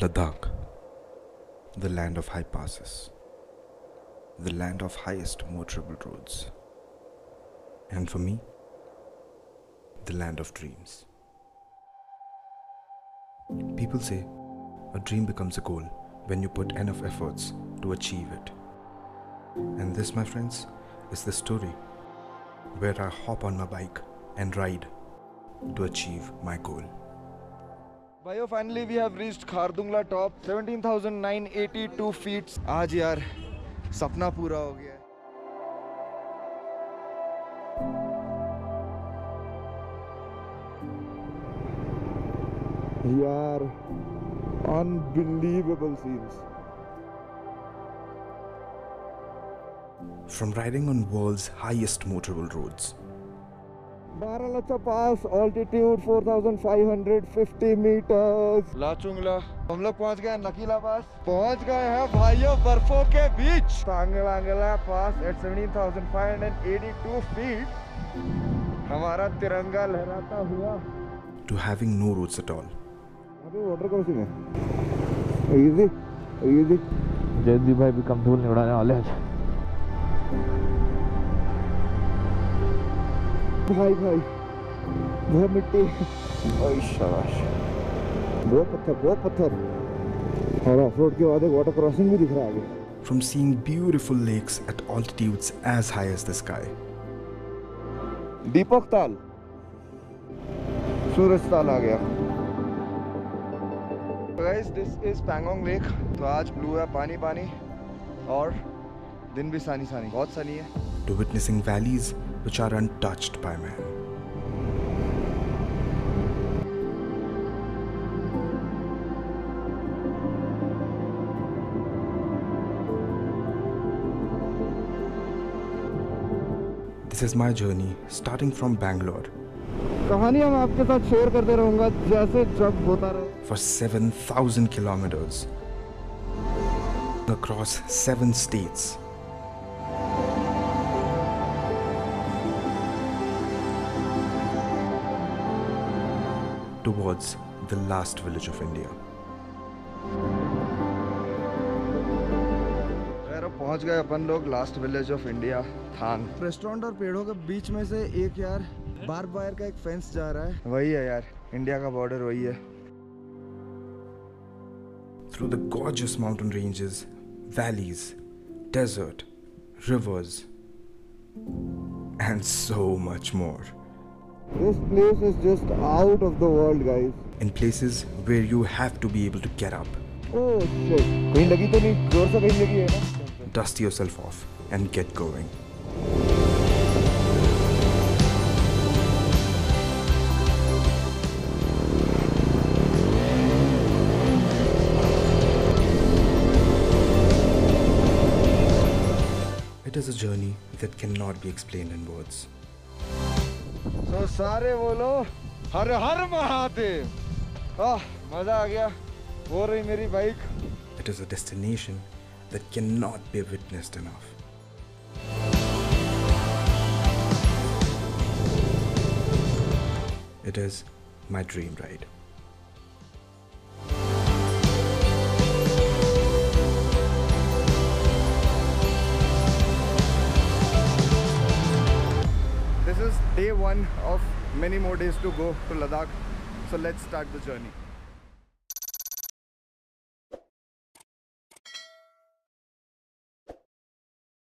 Ladakh, the land of high passes, the land of highest motorable roads, and for me, the land of dreams. People say a dream becomes a goal when you put enough efforts to achieve it. And this, my friends, is the story where I hop on my bike and ride to achieve my goal. Bhaiyo, finally we have reached Khardungla top, 17,982 feet. Aaj yaar, sapna pura ho gaya. Yaar, unbelievable scenes. From riding on world's highest motorable roads. Baralacha pass, altitude 4,550 meters. Lachungla. हम लोग पहुँच गए नकीला पास, पहुँच गए हैं भाइयों बर्फों के बीच. Tanglangla pass at 17,582 feet. हमारा तिरंगा लहराता हुआ. To having no roads at all. Water crossing hai. Easy. Jaydeep bhai bhi kam dhul nahi udane wale hain. Bhai. Bahut mitti. Oi shabash. Bahut pathar. Aur off-road ke baad ek water crossing bhi dikh raha hai aage. From seeing beautiful lakes at altitudes as high as the sky. Deepak Tal. Suraj Tal aa gaya. Guys, this is Pangong Lake. तो आज blue है, पानी और दिन भी sunny, बहुत sunny है. To witnessing valleys which are untouched by man. This is my journey starting from Bangalore. कहानियाँ मैं आपके साथ शेयर करते रहूँगा जैसे जब होता रहे. For 7,000 kilometers across 7 states. Towards the last village of India. पहुँच गए अपन लोग last village of India, Thang. Restaurant और पेड़ों के बीच में से एक यार बार्ब वायर का एक फेंस जा रहा है. वही है यार, इंडिया का बॉर्डर वही है. Through the gorgeous mountain ranges, valleys, desert, rivers, and so much more. This place is just out of the world, guys. In places where you have to be able to get up. Oh shit! कहीं लगी तो नहीं, जोर से कहीं लगी है ना? Dust yourself off and get going. It is a journey that cannot be explained in words. So Sarevolo, Harihar Mahati. Ah, maza aa gaya. Wo rahi meri bike. It is a destination that cannot be witnessed enough. It is my dream ride. This is day 1 of many more days to go to Ladakh. So let's start the journey.